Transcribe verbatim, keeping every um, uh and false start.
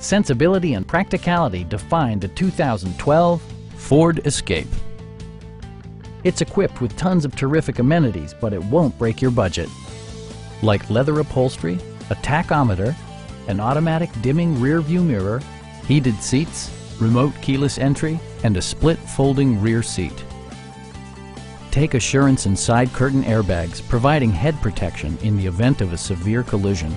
Sensibility and practicality define the two thousand twelve Ford Escape. It's equipped with tons of terrific amenities, but it won't break your budget. Like leather upholstery, a tachometer, an automatic dimming rear-view mirror, heated seats, remote keyless entry, and a split folding rear seat. Take assurance in side curtain airbags, providing head protection in the event of a severe collision.